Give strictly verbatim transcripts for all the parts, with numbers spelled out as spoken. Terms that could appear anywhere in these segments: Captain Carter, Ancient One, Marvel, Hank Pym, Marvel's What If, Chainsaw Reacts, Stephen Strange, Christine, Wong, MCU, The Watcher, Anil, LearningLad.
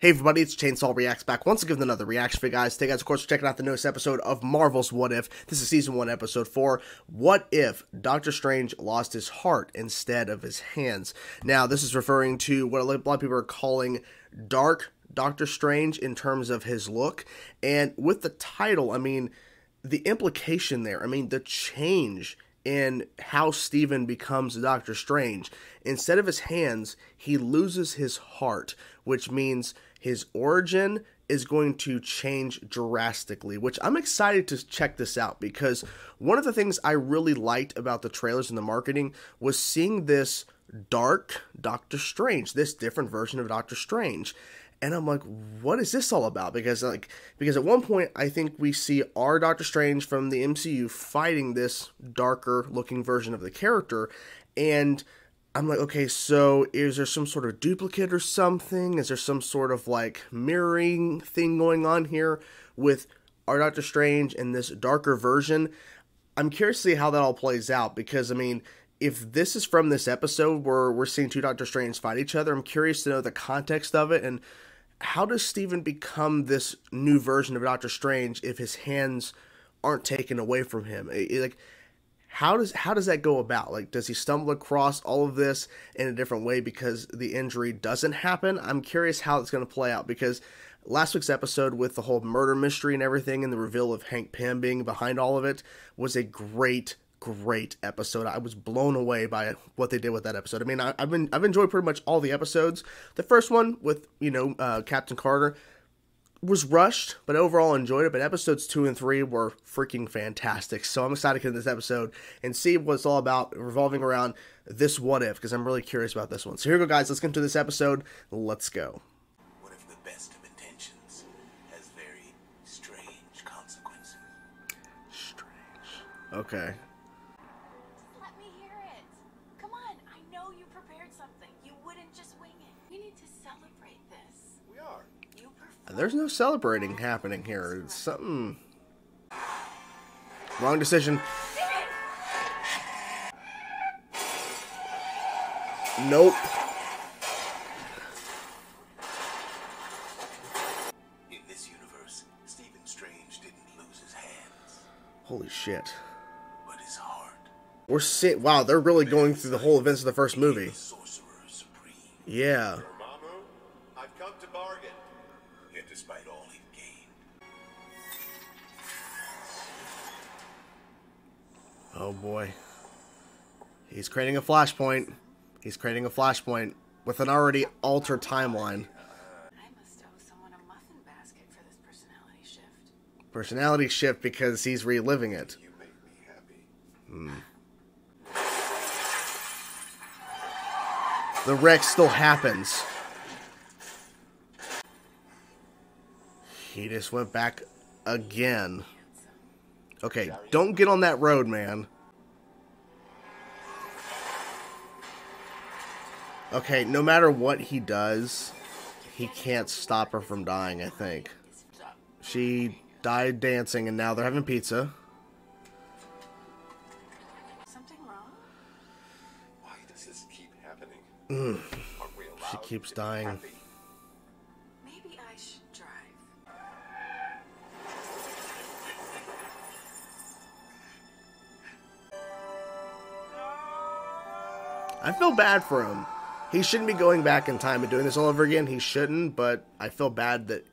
Hey everybody, it's Chainsaw Reacts back once again with another reaction for you guys. Thank you guys, of course, for checking out the newest episode of Marvel's What If. This is Season one, Episode four. What if Doctor Strange lost his heart instead of his hands? Now, this is referring to what a lot of people are calling Dark Doctor Strange in terms of his look. And with the title, I mean, the implication there, I mean, the change in how Stephen becomes Doctor Strange. Instead of his hands, he loses his heart, which means his origin is going to change drastically, which I'm excited to check this out because one of the things I really liked about the trailers and the marketing was seeing this dark Doctor Strange, this different version of Doctor Strange. And I'm like, what is this all about? Because like, because at one point, I think we see our Doctor Strange from the M C U fighting this darker-looking version of the character, and I'm like, okay, so is there some sort of duplicate or something? Is there some sort of like mirroring thing going on here with our Doctor Strange and this darker version? I'm curious to see how that all plays out because, I mean, if this is from this episode where we're seeing two Doctor Strange fight each other, I'm curious to know the context of it and how does Stephen become this new version of Doctor Strange if his hands aren't taken away from him? Like, how does how does that go about? Like, does he stumble across all of this in a different way because the injury doesn't happen? I'm curious how it's going to play out because last week's episode with the whole murder mystery and everything and the reveal of Hank Pym being behind all of it was a great great episode. I was blown away by what they did with that episode. I mean, I, I've been I've enjoyed pretty much all the episodes. The first one with you know uh, Captain Carter was rushed, but overall enjoyed it. But episodes two and three were freaking fantastic. So I'm excited to get this episode and see what it's all about revolving around this what if because I'm really curious about this one. So here we go, guys. Let's get into this episode. Let's go. What if the best of intentions has very strange consequences? Strange. Okay. There's no celebrating happening here. It's something. Wrong decision. Nope. In this universe, Stephen Strange didn't lose his hands. Holy shit. But his heart. We're seeing. Wow, they're really going through the whole events of the first movie. Yeah. Despite all he'd gained. Oh boy. He's creating a flashpoint. He's creating a flashpoint with an already altered timeline. I must owe someone a muffin basket for this personality shift. Personality shift because he's reliving it. You make me happy. Mm. The wreck still happens. He just went back again. Okay, don't get on that road, man. Okay, no matter what he does, he can't stop her from dying, I think. She died dancing, and now they're having pizza. Something wrong? Why does this keep happening? Mm. She keeps dying. I feel bad for him. He shouldn't be going back in time and doing this all over again. He shouldn't, but I feel bad that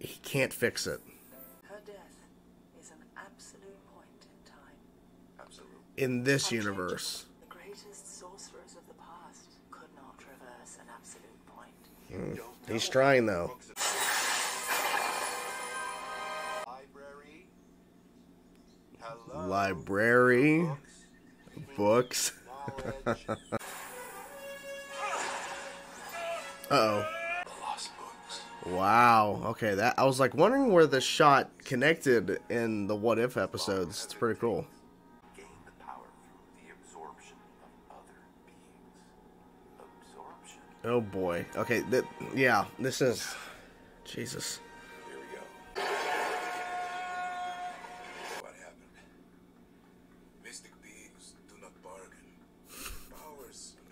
he can't fix it. Her death is an absolute point in time. Absolute. In this universe. The greatest sorcerers of the past could not reverse an absolute point. Mm. He's trying, though. Library. Hello. Library. Books. Uh-oh. Wow. Okay, that I was like wondering where the shot connected in the What If episodes. It's pretty cool. Gain the power through the absorption of other beings. Absorption. Oh boy. Okay, that yeah, this is Jesus. Here we go. What happened? Mystic beings do not bargain.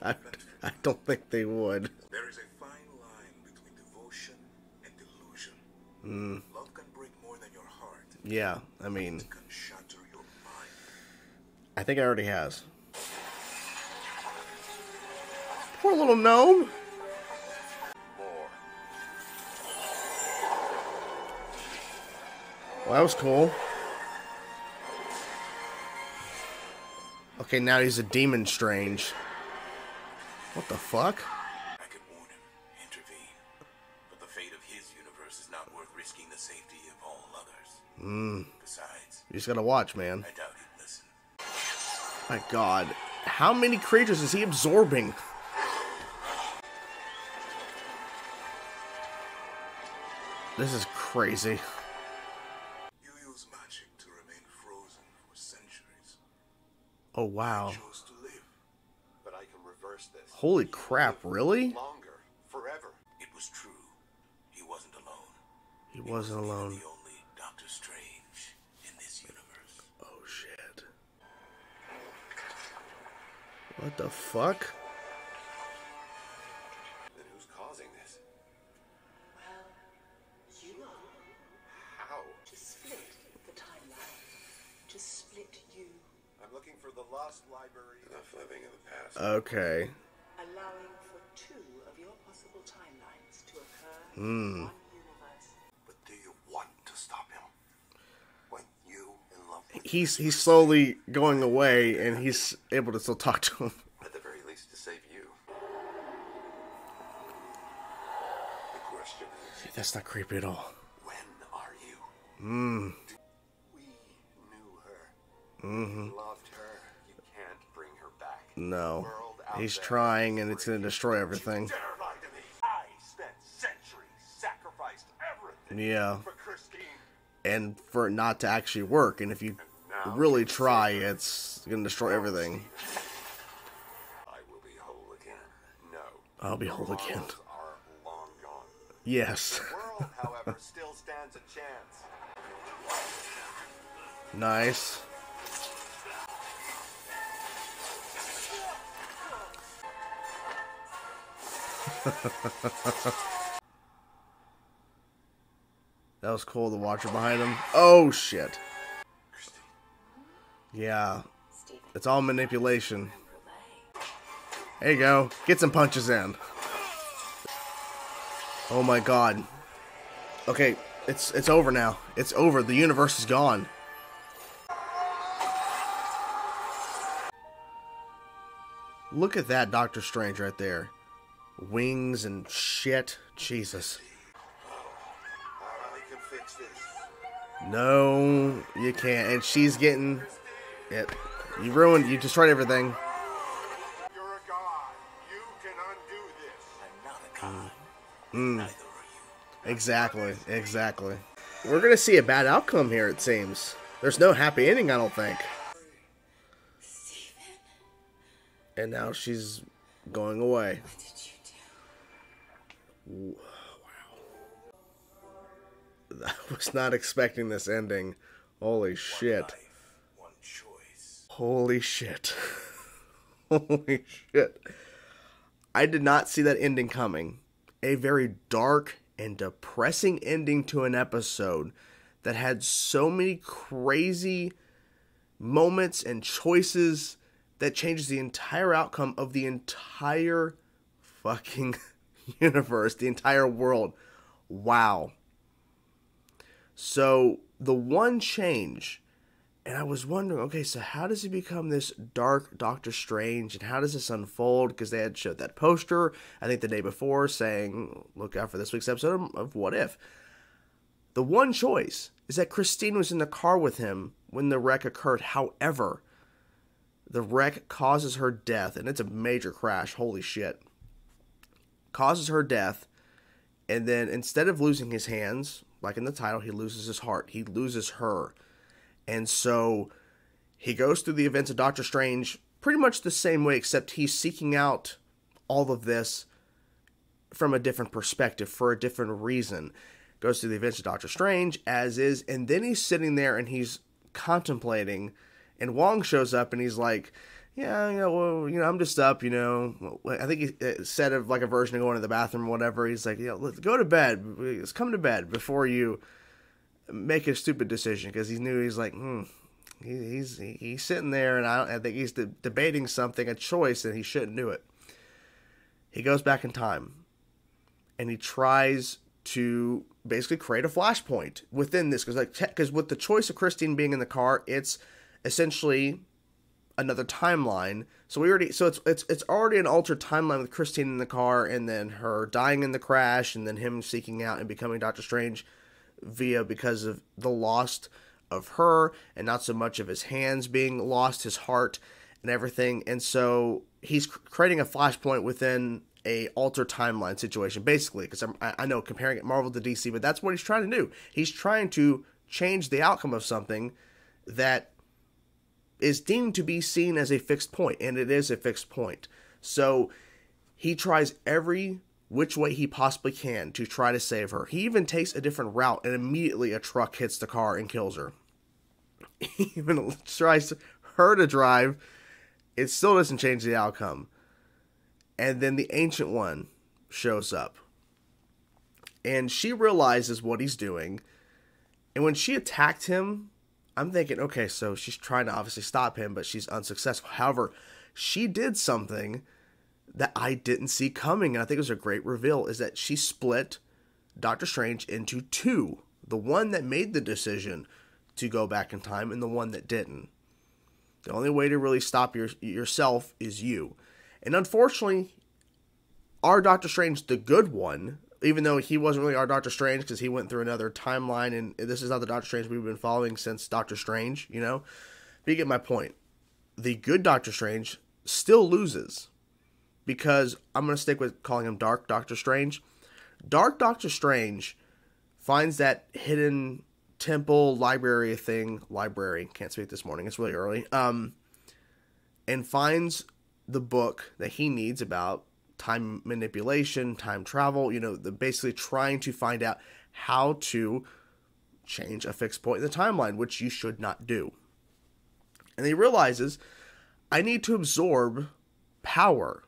I, I don't think they would. There is a fine line between devotion Mm. Love can break more than your heart. Yeah, I mean, it can shatter your mind. I think it already has. Poor little gnome. More. Well, that was cool. Okay, now he's a demon Strange. What the fuck? I could warn him, intervene, but the fate of his universe is not worth risking the safety of all others. Mm. Besides, you just gotta watch, man. I doubt he'd listen. My God, how many creatures is he absorbing? This is crazy. You use magic to remain frozen for centuries. Oh wow. I chose to live, but I can reverse this. Holy crap, really? Longer, forever. It was true. He wasn't alone. He wasn't alone. The only Doctor Strange in this universe. Oh shit. What the fuck? Looking for the lost library. Enough living in the past. Okay. Allowing for two of your possible timelines to occur mm. in one universe. But do you want to stop him? When you in love with He's he's slowly going away and he's able to still talk to him. At the very least to save you. The question is, dude, that's not creepy at all. When are you? Mmm. Mm-hmm. Loved her. You can't bring her back. No. He's trying and it's going to destroy everything. I spent centuries sacrificed everything. Yeah. For Christine. And for it not to actually work. And if you and really try, it's going to destroy everything. I will be whole again. No. I'll be whole again. Are long gone. Yes. The world, however, still stands a chance. Nice. That was cool, the Watcher behind him. Oh shit. Yeah. It's all manipulation. There you go. Get some punches in. Oh my God. Okay, it's it's over now. It's over. The universe is gone. Look at that Doctor Strange right there. Wings and shit. Jesus. No, you can't. And she's getting it. You ruined, you destroyed everything. You're a god. You can undo this. I'm not a god. Mm. Neither are you. Exactly, exactly. We're gonna see a bad outcome here, it seems. There's no happy ending, I don't think. Stephen. And now she's going away. Wow. I was not expecting this ending. Holy shit. One life, one choice. Holy shit. Holy shit. I did not see that ending coming. A very dark and depressing ending to an episode that had so many crazy moments and choices that changes the entire outcome of the entire fucking universe, the entire world. Wow. So the one change, and I was wondering, okay, so how does he become this dark Doctor Strange, and how does this unfold? Because they had showed that poster, I think the day before, saying, look out for this week's episode of What If. The one choice is that Christine was in the car with him when the wreck occurred. However, the wreck causes her death, and it's a major crash, holy shit. Causes her death, and then instead of losing his hands, like in the title, he loses his heart. He loses her. And so he goes through the events of Doctor Strange pretty much the same way, except he's seeking out all of this from a different perspective, for a different reason. Goes through the events of Doctor Strange, as is, and then he's sitting there and he's contemplating, and Wong shows up and he's like, yeah, you know, well, you know, I'm just up, you know. I think he said of like a version of going to the bathroom or whatever. He's like, you know, let's go to bed. Let's come to bed before you make a stupid decision, because he knew he's like, hmm, he, he's he's sitting there, and I, don't, I think he's de debating something, a choice, and he shouldn't do it. He goes back in time, and he tries to basically create a flashpoint within this, because like because with the choice of Christine being in the car, it's essentially another timeline. So we already, so it's it's it's already an altered timeline with Christine in the car, and then her dying in the crash, and then him seeking out and becoming Doctor Strange via, because of the loss of her, and not so much of his hands being lost, his heart and everything. And so he's creating a flashpoint within a altered timeline situation, basically, because I, I know comparing it Marvel to D C, but that's what he's trying to do. He's trying to change the outcome of something that is deemed to be seen as a fixed point, and it is a fixed point. So he tries every which way he possibly can to try to save her. He even takes a different route, and immediately a truck hits the car and kills her. He even tries her to drive. It still doesn't change the outcome. And then the Ancient One shows up, and she realizes what he's doing. And when she attacked him, I'm thinking, okay, so she's trying to obviously stop him, but she's unsuccessful. However, she did something that I didn't see coming, and I think it was a great reveal, is that she split Doctor Strange into two. The one that made the decision to go back in time, and the one that didn't. The only way to really stop your, yourself is you. And unfortunately, our Doctor Strange, the good one, even though he wasn't really our Doctor Strange, because he went through another timeline, and this is not the Doctor Strange we've been following since Doctor Strange, you know? But you get my point. The good Doctor Strange still loses, because I'm going to stick with calling him Dark Doctor Strange. Dark Doctor Strange finds that hidden temple library thing. Library. Can't speak this morning. It's really early. Um, and finds the book that he needs about time manipulation, time travel, you know, the basically trying to find out how to change a fixed point in the timeline, which you should not do. And he realizes, I need to absorb power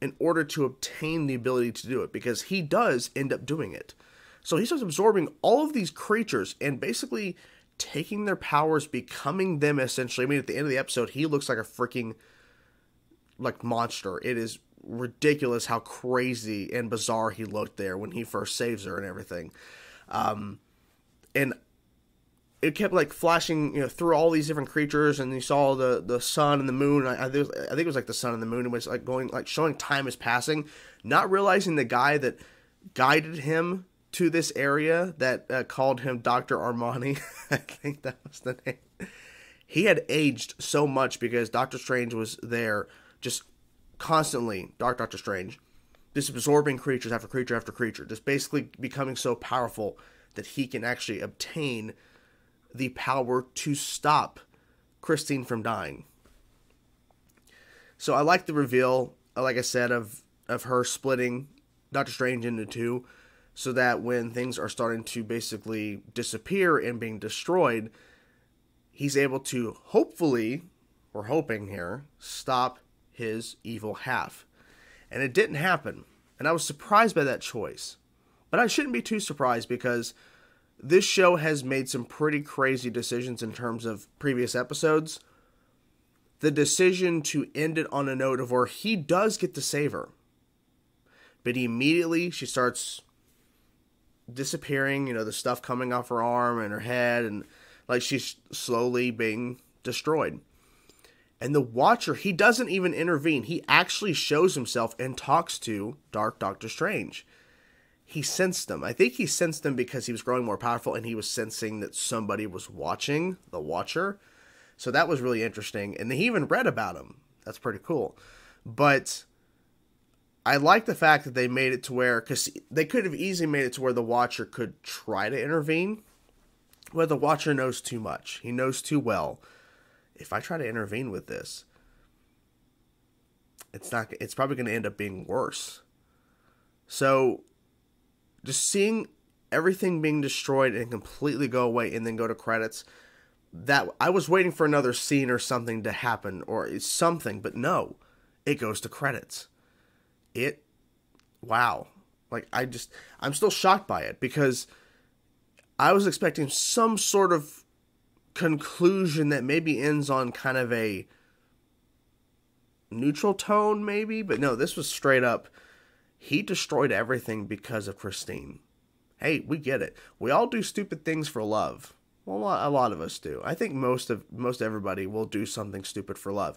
in order to obtain the ability to do it, because he does end up doing it. So he starts absorbing all of these creatures and basically taking their powers, becoming them essentially. I mean, at the end of the episode, he looks like a freaking like monster. It is ridiculous how crazy and bizarre he looked there when he first saves her and everything. Um, and it kept like flashing, you know, through all these different creatures, and you saw the, the sun and the moon. I, I, think it was, I think it was like the sun and the moon. It was like going, like showing time is passing, not realizing the guy that guided him to this area that uh, called him Doctor Armani. I think that was the name. He had aged so much, because Doctor Strange was there just constantly, Dark Doctor Strange, just absorbing creatures after creature after creature, just basically becoming so powerful that he can actually obtain the power to stop Christine from dying. So I like the reveal, like I said, of, of her splitting Doctor Strange into two, so that when things are starting to basically disappear and being destroyed, he's able to hopefully, we're hoping here, stop his evil half. And it didn't happen, and I was surprised by that choice, but I shouldn't be too surprised, because this show has made some pretty crazy decisions in terms of previous episodes. The decision to end it on a note of where he does get to save her, but he immediately, she starts disappearing, you know, the stuff coming off her arm and her head, and like she's slowly being destroyed. And the Watcher, he doesn't even intervene. He actually shows himself and talks to Dark Doctor Strange. He sensed them. I think he sensed them because he was growing more powerful, and he was sensing that somebody was watching, the Watcher. So that was really interesting. And he even read about him. That's pretty cool. But I like the fact that they made it to where, because they could have easily made it to where the Watcher could try to intervene. But the Watcher knows too much. He knows too well. If I try to intervene with this, it's not, it's probably going to end up being worse. So just seeing everything being destroyed and completely go away, and then go to credits, that I was waiting for another scene or something to happen or something, but no, it goes to credits. It, wow. Like, I just, I'm still shocked by it, because I was expecting some sort of conclusion that maybe ends on kind of a neutral tone, maybe, but no, this was straight up, he destroyed everything because of Christine. Hey, we get it. We all do stupid things for love. Well, a lot, a lot of us do. I think most of most everybody will do something stupid for love.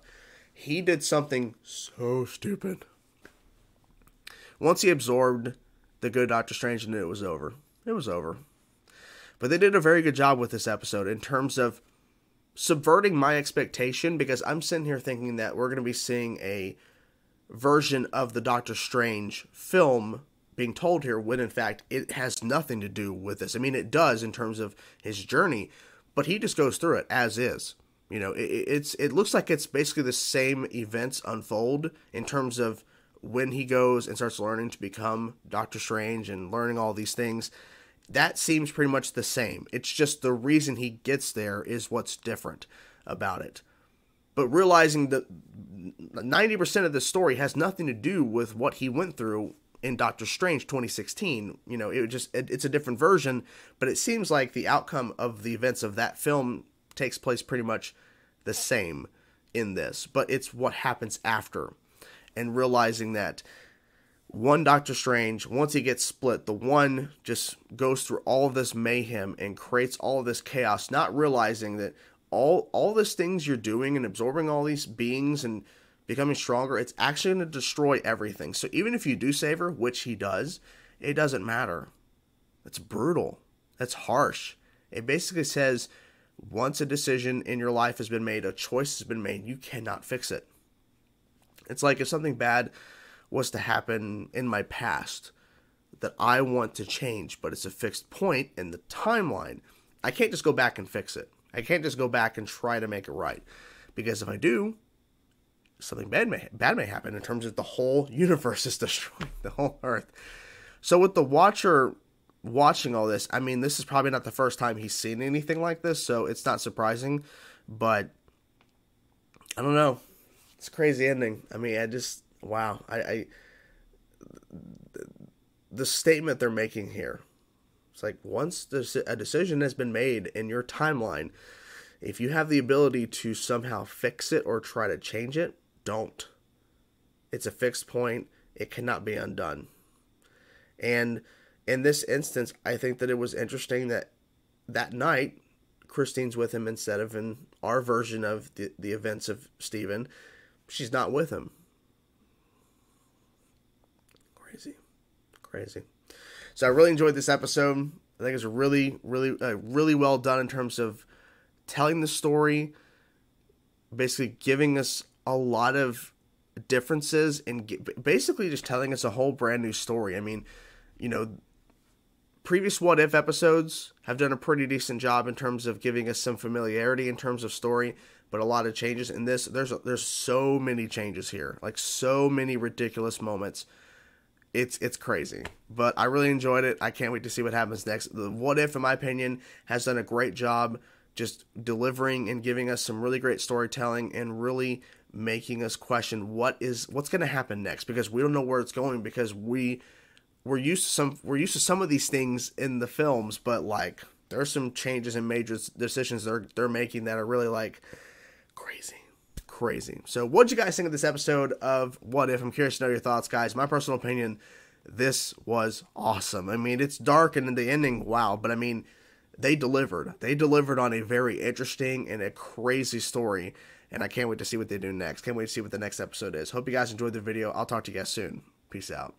He did something so stupid. Once he absorbed the good Doctor Strange, and knew it was over. It was over. But they did a very good job with this episode in terms of subverting my expectation, because I'm sitting here thinking that we're going to be seeing a version of the Doctor Strange film being told here, when in fact it has nothing to do with this. I mean, it does in terms of his journey, but he just goes through it as is. You know, it, it's it looks like it's basically the same events unfold in terms of when he goes and starts learning to become Doctor Strange and learning all these things. That seems pretty much the same. It's just the reason he gets there is what's different about it. But realizing that ninety percent of the story has nothing to do with what he went through in Doctor Strange twenty sixteen, you know, it just it, it's a different version, but it seems like the outcome of the events of that film takes place pretty much the same in this, but it's what happens after. And realizing that one Doctor Strange, once he gets split, the one just goes through all of this mayhem and creates all of this chaos, not realizing that all all these things you're doing and absorbing all these beings and becoming stronger, it's actually going to destroy everything. So even if you do save her, which he does, it doesn't matter. That's brutal. That's harsh. It basically says, once a decision in your life has been made, a choice has been made, you cannot fix it. It's like if something bad was to happen in my past that I want to change, but it's a fixed point in the timeline, I can't just go back and fix it. I can't just go back and try to make it right. Because if I do, something bad may, bad may happen in terms of the whole universe is destroyed, the whole earth. So with the Watcher watching all this, I mean, this is probably not the first time he's seen anything like this, so it's not surprising, but I don't know. It's a crazy ending. I mean, I just, wow. I, I the statement they're making here, it's like, once a decision has been made in your timeline, if you have the ability to somehow fix it or try to change it, don't. It's a fixed point. It cannot be undone. And in this instance, I think that it was interesting that that night, Christine's with him instead of in our version of the, the events of Stephen. She's not with him. Crazy. Crazy. So I really enjoyed this episode. I think it's really, really, uh, really well done in terms of telling the story, basically giving us a lot of differences and basically just telling us a whole brand new story. I mean, you know, previous What If episodes have done a pretty decent job in terms of giving us some familiarity in terms of story, but a lot of changes in this. There's, there's so many changes here, like so many ridiculous moments. It's it's crazy, but I really enjoyed it. I can't wait to see what happens next. The What If, in my opinion, has done a great job just delivering and giving us some really great storytelling and really making us question what is what's going to happen next, because we don't know where it's going, because we we're used to some we're used to some of these things in the films, but like there's some changes and major decisions they're they're making that are really like crazy, crazy. So what'd you guys think of this episode of What If? I'm curious to know your thoughts, guys. My personal opinion, this was awesome. I mean, it's dark and in the ending, wow, but I mean, They delivered. They delivered on a very interesting and a crazy story, and I can't wait to see what they do next. Can't wait to see what the next episode is. Hope you guys enjoyed the video. I'll talk to you guys soon. Peace out.